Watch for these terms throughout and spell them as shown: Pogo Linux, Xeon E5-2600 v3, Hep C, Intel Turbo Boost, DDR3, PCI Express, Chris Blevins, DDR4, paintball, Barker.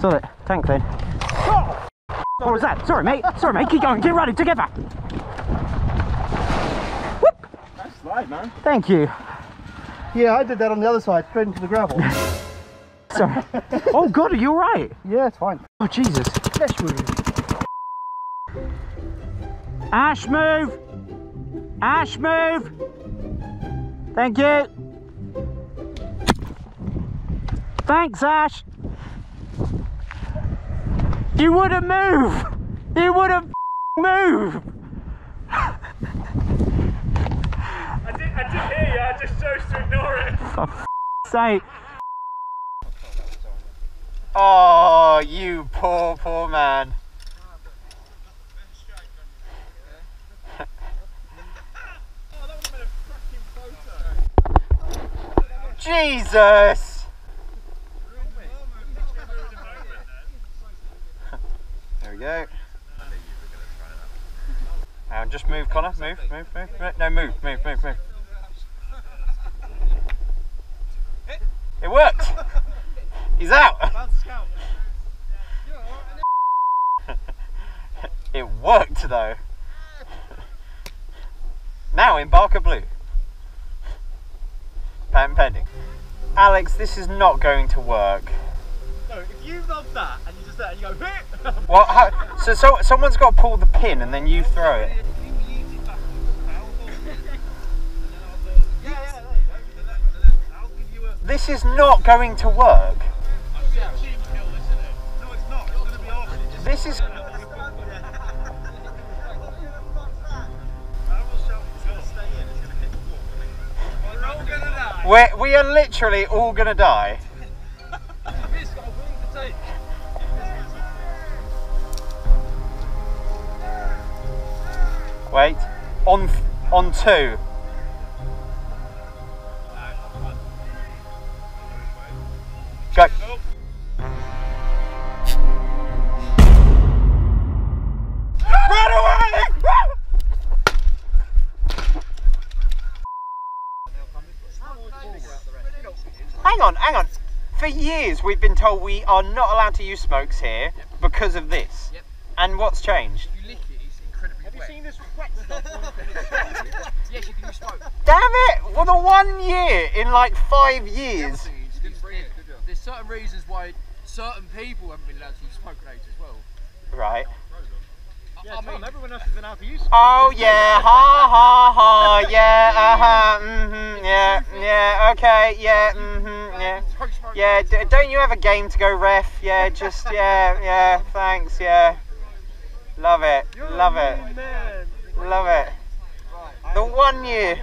Saw it. Tank then. Oh! What was that? Sorry, mate. Sorry, mate. Keep going. Get running together. Whoop! Nice slide, man. Thank you. Yeah, I did that on the other side, straight into the gravel. Sorry. Oh God, are you alright? Yeah, it's fine. Oh Jesus. Flesh wound. Ash, move. Ash, move. Thank you. Thanks, Ash. You wouldn't move. You wouldn't move. I did hear you. I just chose to ignore it. For f***ing sake. Oh, you poor, poor man. Jesus! There we go. Now just move, Connor. Move. No, move. It worked! He's out! It worked though. Now in Barker Blue. Patent pending. Alex, this is not going to work. No, if you love that and you just let it go, hit! Well, how, so someone's got to pull the pin and then you throw it. This is not going to work. This is. We are literally all gonna die. Wait, on two. Go. Run away! Hang on. For years we've been told we are not allowed to use smokes here because of this. Yep. And what's changed? You lick it, it's incredibly wet. Have you seen this wet stuff? Yes, you can use smoke. Damn it! For the 1 year in like 5 years. There's certain reasons why certain people haven't been allowed to use smoke grenades as well. Right. Yeah, I mean, everyone else has been allowed to use. Oh yeah, yeah, yeah, okay, yeah. Yeah, don't you have a game to go ref? Yeah, just, yeah, thanks, yeah. Love it, love it, love it. The 1 year.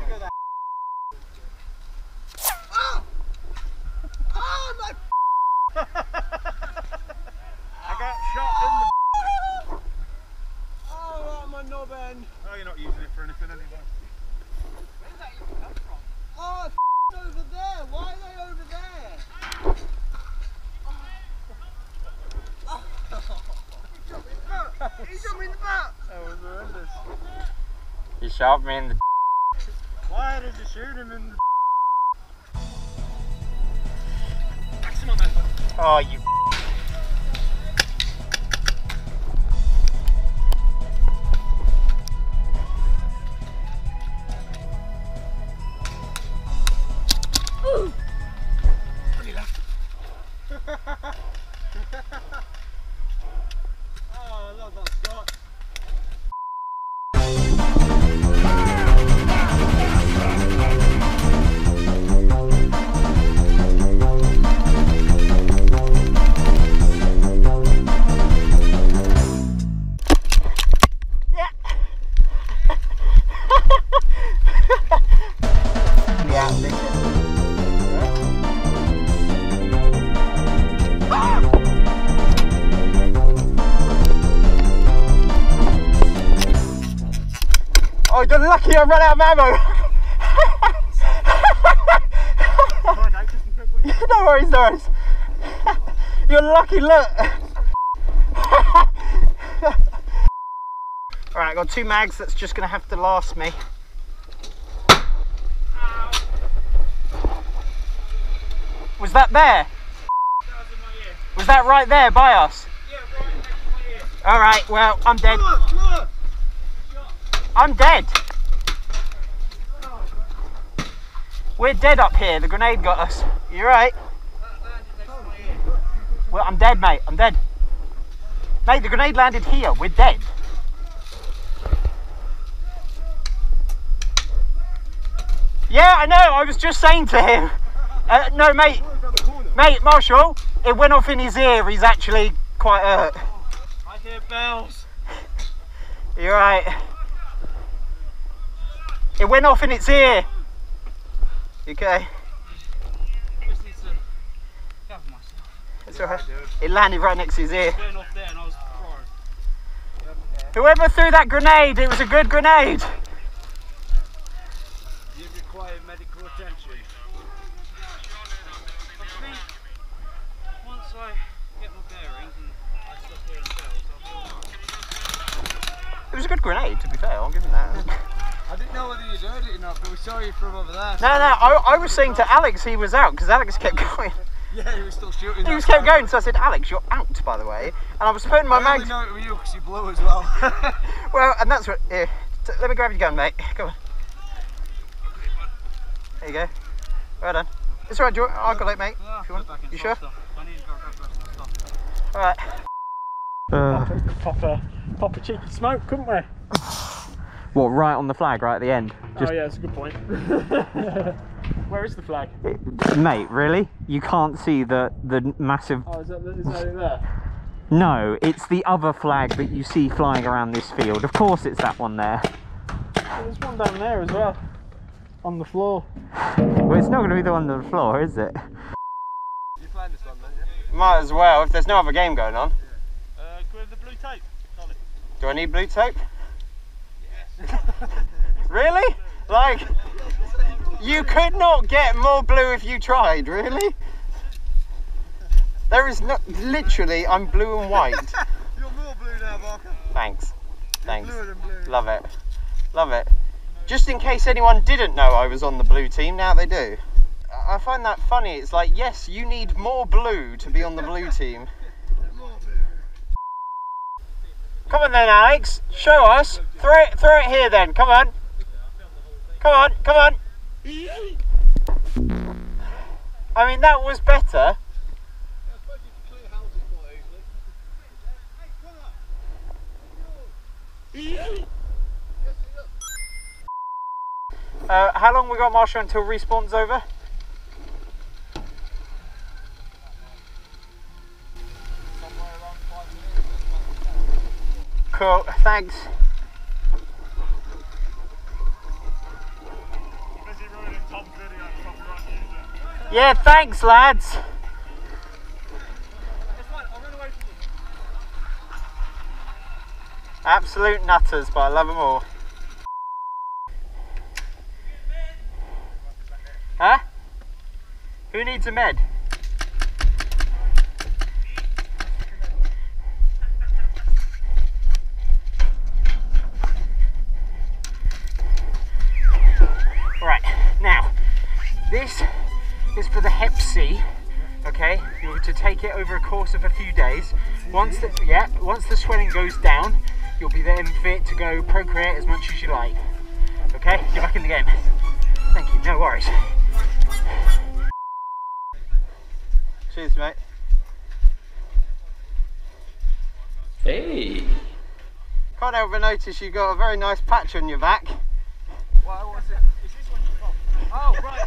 He shot me in the. Why did you shoot him in the? Oh, you. Ooh. Only left. Oh, I love that shot. Oh, you're lucky I ran out of ammo! No worries. You're lucky, look! Alright, I got two mags, that's just gonna have to last me. Was that there? That was in my ear. Was that right there by us? Yeah, right next to my ear. Alright, well, I'm dead. Look. I'm dead. We're dead up here. The grenade got us. You right? That landed next to my ear. Well, I'm dead, mate. I'm dead. Mate, the grenade landed here. We're dead. Yeah, I know. I was just saying to him. No, mate. Mate, Marshall, it went off in his ear. He's actually quite hurt. I hear bells. You're right. It went off in its ear. Okay. Just need to cover myself. It's alright. It landed right next to his ear. Going off there and I was crying. Whoever threw that grenade, it was a good grenade. You require medical attention. I think once I get my bearings and I stop hearing bells, I'll be alright. It was a good grenade, to be fair. I'll give him that. I didn't know whether you'd heard it or not, but we saw you from over there. So I was saying to Alex he was out, because Alex kept going. Yeah, he was still shooting. He was kept going, so I said, "Alex, you're out, by the way." And I was putting my mag. I didn't know it was you because you blew as well. Well, and that's what. Here, let me grab your gun, mate. Come on. There you go. Well done. It's alright, I've got it, mate. If you want. You sure? I need to go grab the rest of my stuff. Alright. Pop a cheeky smoke, couldn't we? What, right on the flag, right at the end? Just... Oh yeah, that's a good point. Where is the flag? Mate, really? You can't see the massive... Oh, is that it there? No, it's the other flag that you see flying around this field. Of course it's that one there. Well, there's one down there as well, on the floor. Well, it's not going to be the one on the floor, is it? You playing this one, then? Might as well, if there's no other game going on. Yeah. Go with the blue tape, Charlie. Do I need blue tape? Really? Like, you could not get more blue if you tried, really? There is not, literally, I'm blue and white. You're more blue now, Barker. Thanks. You're bluer than blue. Love it. Just in case anyone didn't know I was on the blue team, now they do. I find that funny. It's like, yes, you need more blue to be on the blue team. Come on then, Alex, show us. Throw it here then, come on. Come on. I mean, that was better. How long we got, Marshall, until respawn's over? Cool, thanks. Yeah, thanks, lads. Absolute nutters, but I love them all. Huh? Who needs a med? Is for the Hep C, okay? You're to take it over a course of a few days. Once the swelling goes down, you'll be then fit to go procreate as much as you like. Okay, you're back in the game. Thank you, no worries. Cheers, mate. Hey. Can't help but notice you got a very nice patch on your back. What was it? Is this one you got? Oh, right.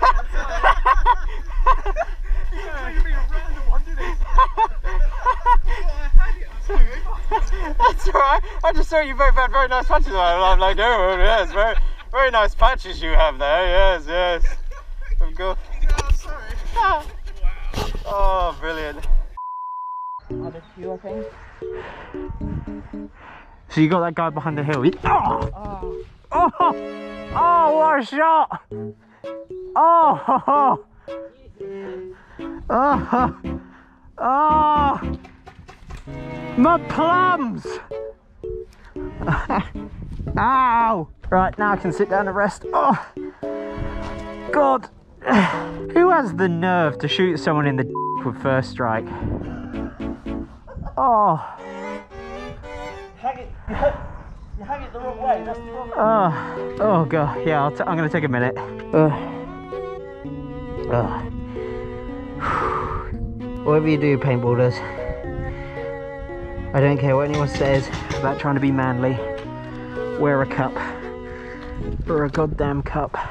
That's alright. I just saw you both had very nice patches. I'm like, oh yes, very, very nice patches you have there. Yes. Of course. Oh, sorry. Oh, brilliant. So you got that guy behind the hill. Oh, what a shot! Oh, ho, ho. Oh, my plums! Ow! Right, now I can sit down and rest. Oh, God! Who has the nerve to shoot someone in the d*** with first strike? Oh. You hang it the wrong way. That's the wrong way. Oh, God. Yeah, I'm going to take a minute. Whatever you do, paintballers, I don't care what anyone says about trying to be manly. Wear a cup. Or a goddamn cup.